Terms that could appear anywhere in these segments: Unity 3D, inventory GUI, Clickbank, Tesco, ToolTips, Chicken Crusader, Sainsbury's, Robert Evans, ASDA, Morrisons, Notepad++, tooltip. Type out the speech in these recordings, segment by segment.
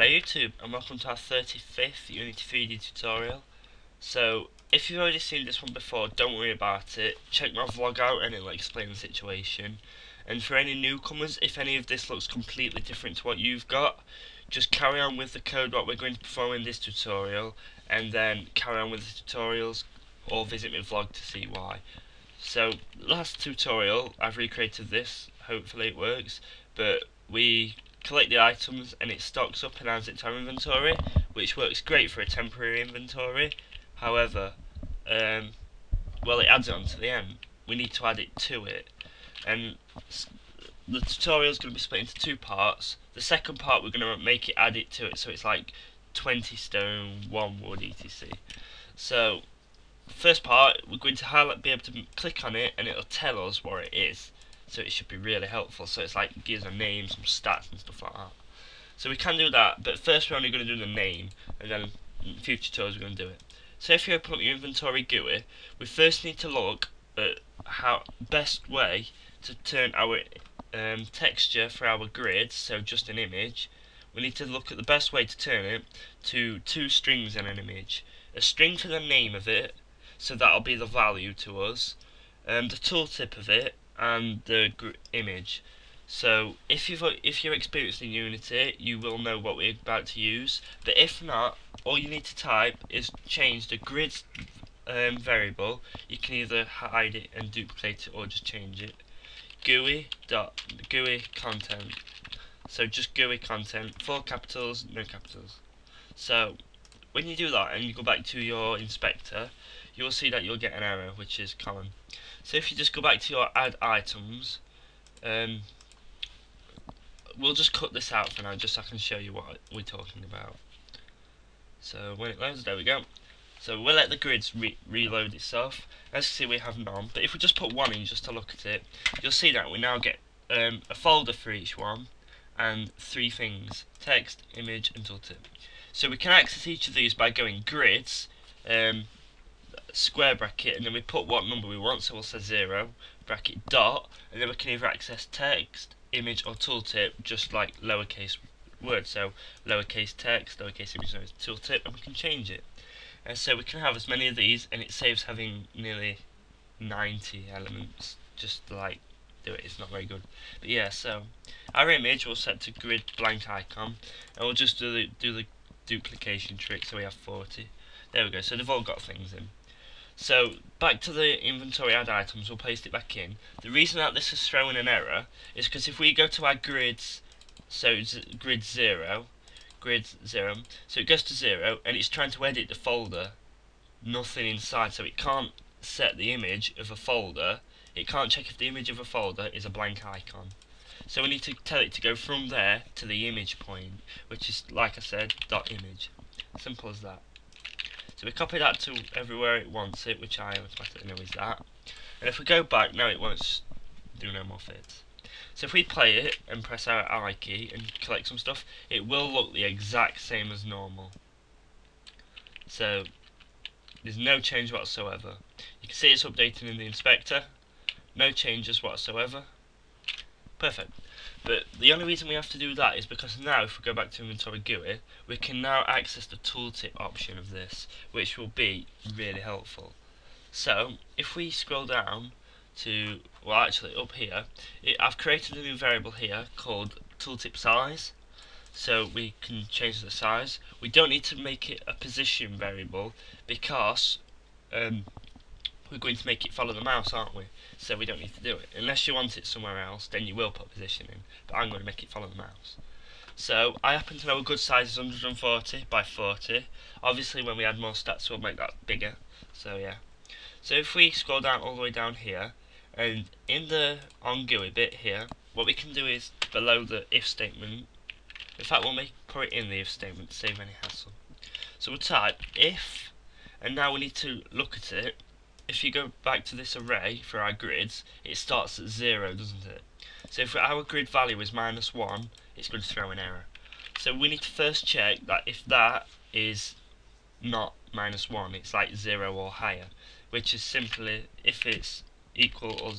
Hello YouTube and welcome to our 35th Unity 3D tutorial. So if you've already seen this one before, don't worry about it. Check my vlog out and it'll explain the situation. And for any newcomers, if any of this looks completely different to what you've got, just carry on with the code what we're going to perform in this tutorial and then carry on with the tutorials or visit my vlog to see why. So last tutorial I've recreated this, hopefully it works, but we collect the items and it stocks up and adds it to our inventory, which works great for a temporary inventory. However, well, it adds it on to the end. We need to add it to it, and the tutorial is going to be split into two parts. The second part we're going to make it add it to it, so it's like 20 stone, 1 wood, etc. So first part, we're going to highlight, be able to click on it and it'll tell us what it is. So it should be really helpful. So it's like, it gives a name, some stats and stuff like that. So we can do that, but first we're only going to do the name, and then in future tutorials we're going to do it. So if you open up your inventory GUI, we first need to look at how best way to turn our texture for our grids, so just an image. We need to look at the best way to turn it to two strings in an image. A string for the name of it, so that'll be the value to us, the tooltip of it, and the image. So if you're experienced in Unity, you will know what we're about to use, but if not, all you need to type is change the grid variable. You can either hide it and duplicate it or just change it. GUI content. So just GUI content, full capitals, no capitals. So when you do that and you go back to your inspector, you'll see that you'll get an error, which is common. So if you just go back to your add items, we'll just cut this out for now, just so I can show you what we're talking about. So when it loads, there we go. So we'll let the grids reload itself. As you see, we have none, but if we just put one in just to look at it, you'll see that we now get a folder for each one, and three things: text, image, and tooltip. So we can access each of these by going grids, square bracket, and then we put what number we want, so we'll say 0, bracket dot, and then we can either access text, image, or tooltip, just like lowercase words, so lowercase text, lowercase image, tooltip, and we can change it. And so we can have as many of these, and it saves having nearly 90 elements, just like do it, it's not very good. But yeah, so our image we'll set to grid blank icon, and we'll just do the duplication trick, so we have 40. There we go, so they've all got things in. So back to the inventory add items, we'll paste it back in. The reason that this is throwing an error is because if we go to our grids, so grid zero, so it goes to 0 and it's trying to edit the folder, nothing inside, so it can't set the image of a folder, it can't check if the image of a folder is a blank icon. So we need to tell it to go from there to the image point, which is, like I said, dot image. Simple as that. So we copy that to everywhere it wants it, which I automatically know is that. And if we go back, now it won't do no more fits. So if we play it and press our I key and collect some stuff, it will look the exact same as normal. So there's no change whatsoever. You can see it's updating in the inspector. No changes whatsoever. Perfect. But the only reason we have to do that is because now if we go back to inventory GUI, we can now access the tooltip option of this, which will be really helpful. So if we scroll down to, well, actually up here, I've created a new variable here called tooltip size, so we can change the size. We don't need to make it a position variable because we're going to make it follow the mouse, aren't we? So we don't need to do it. Unless you want it somewhere else, then you will put position in. But I'm going to make it follow the mouse. So I happen to know a good size is 140 by 40. Obviously when we add more stats we'll make that bigger. So yeah. So if we scroll down all the way down here, and in the on GUI bit here, what we can do is below the if statement, in fact we'll put it in the if statement to save any hassle. So we'll type if, and now we need to look at it. If you go back to this array for our grids, it starts at 0, doesn't it? So if our grid value is -1, it's going to throw an error. So we need to first check that if that is not -1, it's like 0 or higher, which is simply if it's equal or...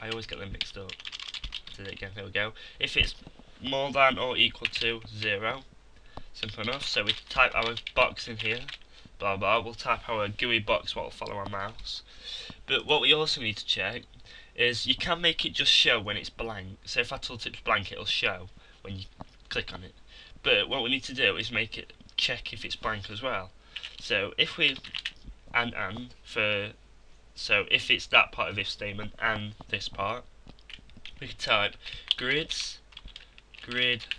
I always get them mixed up. Did it again, there we go. If it's more than or equal to 0. Simple enough. So we type our box in here, blah blah. We'll type our GUI box, what will follow our mouse. But what we also need to check is you can make it just show when it's blank. So if our tooltip's blank, it'll show when you click on it. But what we need to do is make it check if it's blank as well. So if we so if it's that part of if statement and this part, we can type grid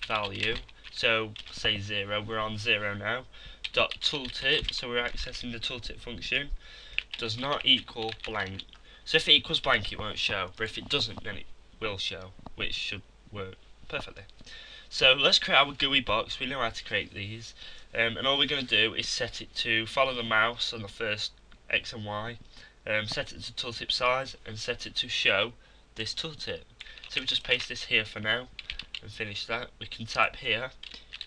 value, so say 0, we're on 0 now, dot tooltip, so we're accessing the tooltip function, does not equal blank. So if it equals blank it won't show, but if it doesn't then it will show, which should work perfectly. So let's create our GUI box. We know how to create these, and all we're going to do is set it to follow the mouse on the first X and Y, set it to tooltip size, and set it to show this tooltip. So we just paste this here for now and finish that. We can type here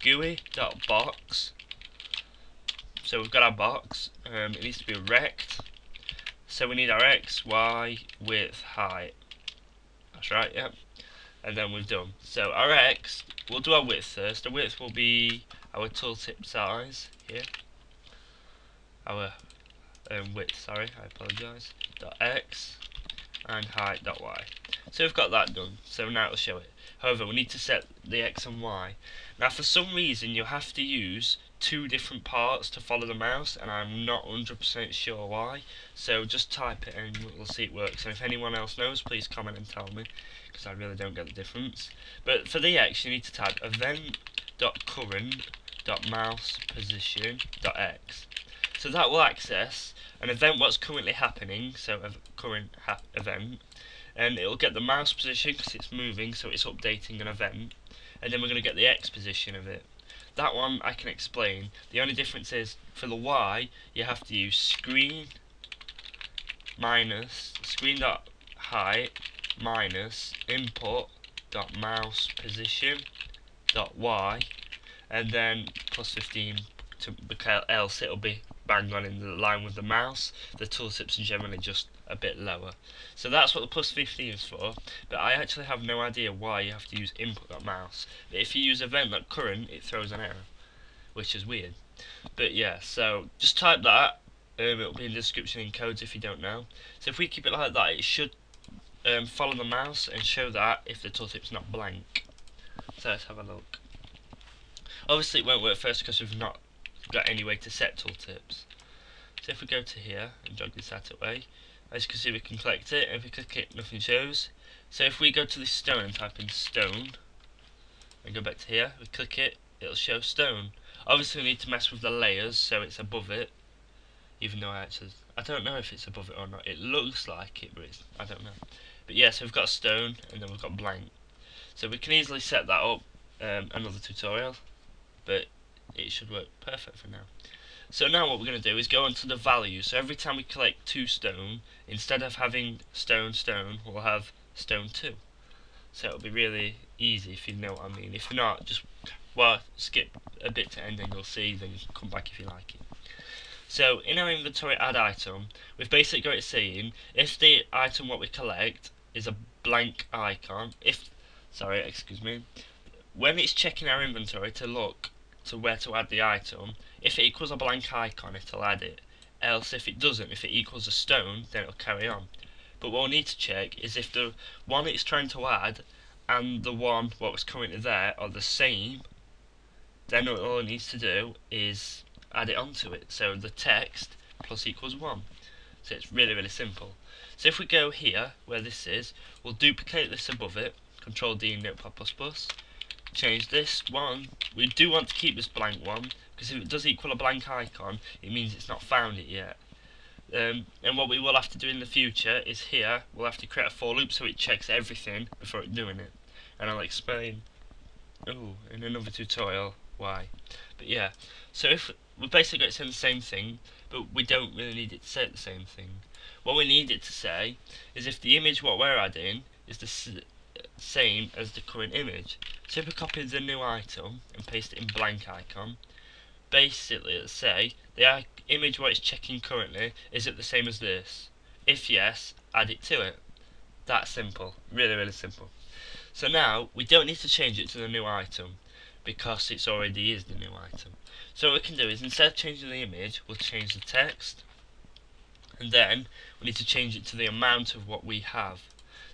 GUI.box, so we've got our box, it needs to be rect, so we need our X, Y, width, height, that's right, yep, and then we've done. So our X, we'll do our width first. The width will be our tooltip size here, our width, sorry, I apologise, dot X, and height dot Y. So we've got that done, so now it'll show it. However, we need to set the X and Y. Now for some reason you have to use two different parts to follow the mouse, and I'm not 100% sure why, so just type it and we'll see it works. And if anyone else knows, please comment and tell me, because I really don't get the difference. But for the X you need to type event.current.mousePosition.x. So that will access an event what's currently happening, so a current event, and it will get the mouse position because it's moving, so it's updating an event, and then we're going to get the X position of it. That one I can explain. The only difference is for the Y you have to use screen minus screen.height minus input.mousePosition.y, and then plus 15 because else it'll be bang on in the line with the mouse. The tooltips are generally just a bit lower, so that's what the plus 15 is for. But I actually have no idea why you have to use input.mouse. If you use event.current it throws an error, which is weird. But yeah, so just type that, it'll be in the description in codes if you don't know. So if we keep it like that, it should follow the mouse and show that if the tooltip's not blank. So let's have a look. Obviously it won't work first because we've not got any way to set tooltips. So if we go to here and drag this out of the way, as you can see we can collect it, and if we click it nothing shows. So if we go to this stone and type in stone and go back to here, we click it, it'll show stone. Obviously we need to mess with the layers so it's above it, even though I don't know if it's above it or not. It looks like it, but it's, I don't know. But yeah, so we've got stone and then we've got blank, so we can easily set that up, another tutorial, but it should work perfect for now. So now what we're going to do is go onto the value. So every time we collect 2 stone, instead of having stone, we'll have stone 2. So it'll be really easy if you know what I mean. If not, just skip a bit to end and you'll see. Then you can come back if you like it. So in our inventory add item, we've basically got it saying if the item what we collect is a blank icon, when it's checking our inventory to look to where to add the item, if it equals a blank icon it'll add it, else if it doesn't, if it equals a stone then it'll carry on. But what we'll need to check is if the one it's trying to add and the one what was currently there are the same, then all it needs to do is add it onto it, so the text plus equals 1. So it's really simple. So if we go here where this is, we'll duplicate this above it, Control D in Notepad++, change this one. We do want to keep this blank one because if it does equal a blank icon it means it's not found it yet, and what we will have to do in the future is here we'll have to create a for loop so it checks everything before doing it, and I'll explain in another tutorial why. But yeah, so if we basically say the same thing, but we don't really need it to say the same thing. What we need it to say is if the image what we're adding is the same as the current image. So if we copy the new item and paste it in blank icon, basically it'll say the image what it's checking currently, is it the same as this? If yes, add it to it. That's simple, really simple. So now we don't need to change it to the new item because it already is the new item. So what we can do is, instead of changing the image, we'll change the text, and then we need to change it to the amount of what we have.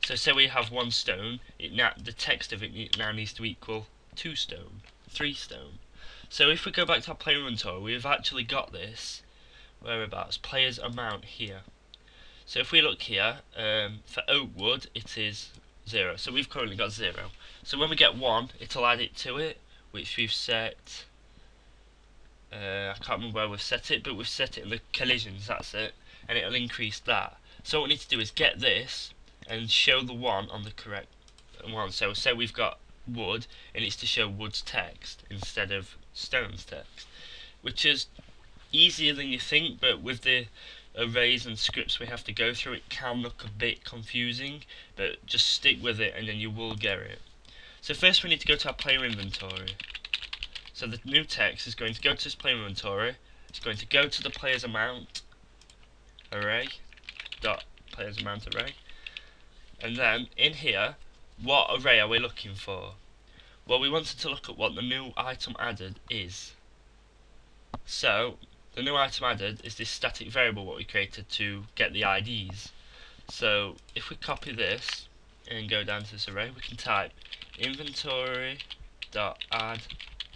So say we have one stone, the text of it now needs to equal 2 stone, 3 stone. So if we go back to our player inventory, we've actually got this whereabouts, player's amount here. So if we look here, for oak wood it is 0. So we've currently got 0. So when we get 1, it'll add it to it, which we've set. I can't remember where we've set it, but we've set it in the collisions, that's it, and it'll increase that. So what we need to do is get this and show the 1 on the correct one. So say we've got wood, and it's to show wood's text instead of stone's text, which is easier than you think, but with the arrays and scripts we have to go through, it can look a bit confusing, but just stick with it and then you will get it. So first we need to go to our player inventory. So the new text is going to go to this player inventory, it's going to go to the player's amount array, dot player's amount array, and then in here, what array are we looking for? Well, we wanted to look at what the new item added is. So the new item added is this static variable what we created to get the IDs. So if we copy this and go down to this array, we can type inventory dot add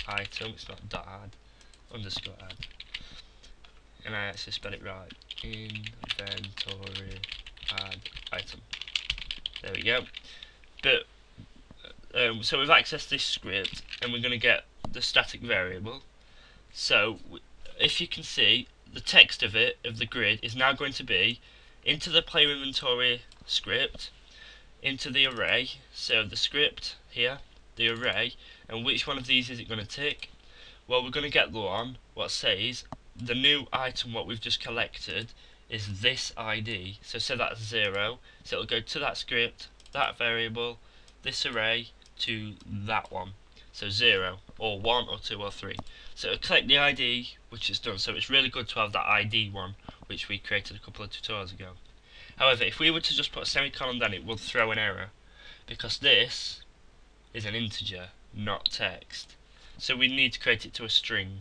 item. It's not dot add, underscore add. And I actually spelled it right. Inventory add item. There we go. But so we've accessed this script and we're going to get the static variable. So if you can see, the text of it, of the grid, is now going to be into the player inventory script, into the array, so the script here, the array, and which one of these is it going to tick? Well, we're going to get the one what says the new item what we've just collected is this ID. So say that's 0, so it'll go to that script, that variable, this array, to that one. So 0 or 1 or 2 or 3. So it'll collect the ID, which it's done. So it's really good to have that ID one, which we created a couple of tutorials ago. However, if we were to just put a semicolon down, it would throw an error because this is an integer, not text. So we need to create it to a string.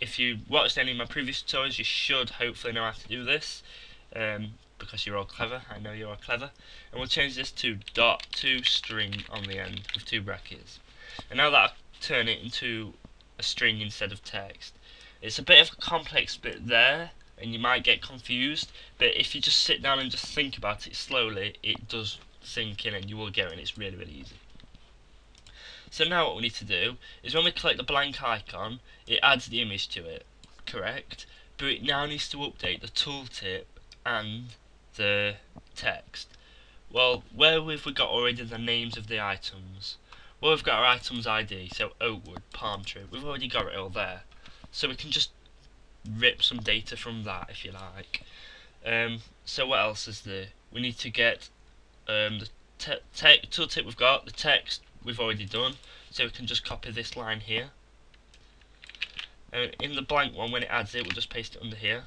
If you watched any of my previous tutorials, you should hopefully know how to do this. Because you're all clever, I know you're all clever, and we'll change this to dot to string on the end with 2 brackets, and now that'll turn it into a string instead of text. It's a bit of a complex bit there and you might get confused, but if you just sit down and just think about it slowly, it does sink in and you will get it, and it's really, really easy. So now what we need to do is when we click the blank icon, it adds the image to it, correct, but it now needs to update the tooltip and the text. Well, where have we got already the names of the items? Well, we've got our items ID, so oakwood, palm tree, we've already got it all there, so we can just rip some data from that if you like. So what else is there? We need to get the tooltip we've got, the text we've already done, so we can just copy this line here, and in the blank one when it adds it, we'll just paste it under here.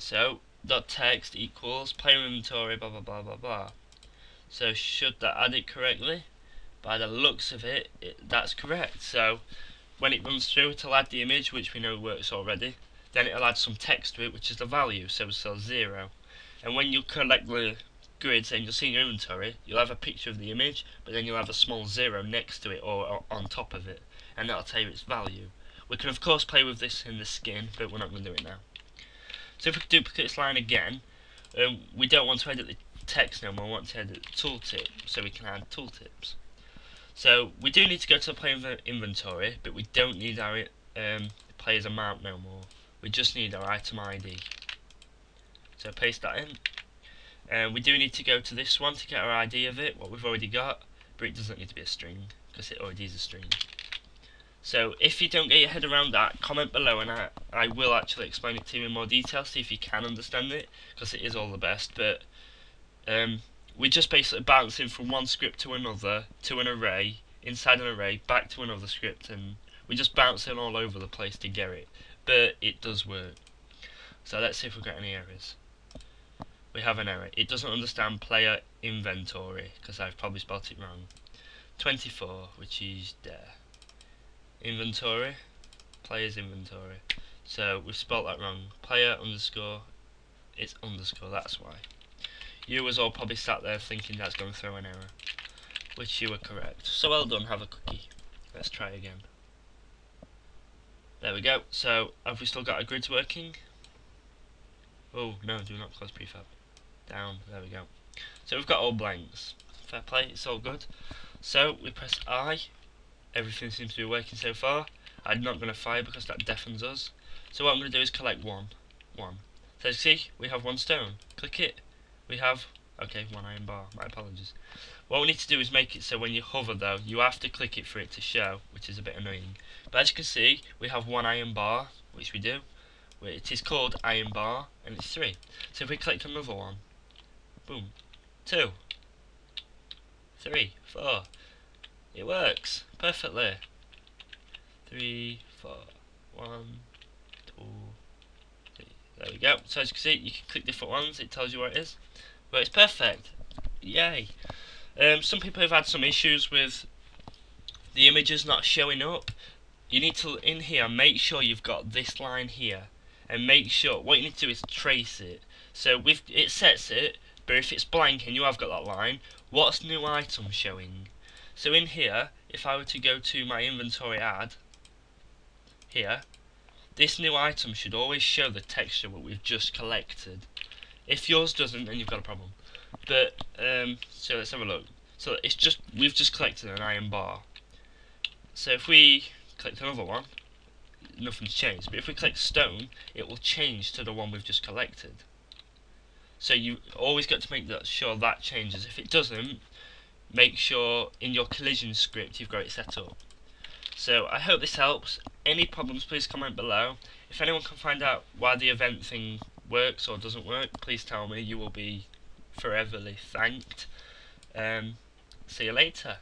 So dot text equals player inventory blah blah blah blah blah. So should that add it correctly? By the looks of it, that's correct. So when it runs through, it'll add the image, which we know works already. Then it'll add some text to it, which is the value, so it's 0. And when you collect the grid, then you'll see in your inventory, you'll have a picture of the image, but then you'll have a small 0 next to it or on top of it, and that'll tell you its value. We can of course play with this in the skin, but we're not going to do it now. So if we duplicate this line again, we don't want to edit the text no more, we want to edit the tooltip, so we can add tooltips. So we do need to go to the player inventory, but we don't need our player's amount no more. We just need our item ID. So paste that in. We do need to go to this one to get our ID of it, what we've already got, but it doesn't need to be a string, because it already is a string. So if you don't get your head around that, comment below and I will actually explain it to you in more detail, see if you can understand it, because it is all the best. But we're just basically bouncing from one script to another, to an array, inside an array, back to another script, and we're just bouncing all over the place to get it, but it does work. So let's see if we've got any errors. we have an error. It doesn't understand player inventory because I've probably spelt it wrong. 24, which is there. Inventory, player's inventory. So we've spelt that wrong. Player underscore, it's underscore, that's why. You was all probably sat there thinking that's going to throw an error, which you were correct. So well done, have a cookie. Let's try again. There we go. So have we still got our grids working? Oh no, do not close prefab. Down, there we go. So we've got all blanks. Fair play, it's all good. So we press I. Everything seems to be working so far. I'm not going to fire because that deafens us. So what I'm going to do is collect one. So you see, we have one stone. Click it. We have, okay, one iron bar. My apologies. What we need to do is make it so when you hover though, you have to click it for it to show, which is a bit annoying. But as you can see, we have one iron bar, which we do. It is called iron bar, and it's 3. So if we click another one, boom, 2, 3, 4. It works perfectly. 3, 4, 1, 2, 3. There we go. So as you can see, you can click different ones. It tells you where it is. But it's perfect. Yay. Some people have had some issues with the images not showing up. You need to, in here, make sure you've got this line here. And make sure, what you need to do is trace it. So with it sets it, but if it's blank and you have got that line, what's new item showing? So in here, if I were to go to my inventory add, here, this new item should always show the texture what we've just collected. If yours doesn't, then you've got a problem. But so let's have a look. So it's just, we've just collected an iron bar. So if we click another one, nothing's changed. But if we click stone, it will change to the one we've just collected. So you always got to make sure that changes. If it doesn't, make sure in your collision script you've got it set up. So I hope this helps. Any problems, please comment below. If anyone can find out why the event thing works or doesn't work, please tell me. You will be foreverly thanked. See you later.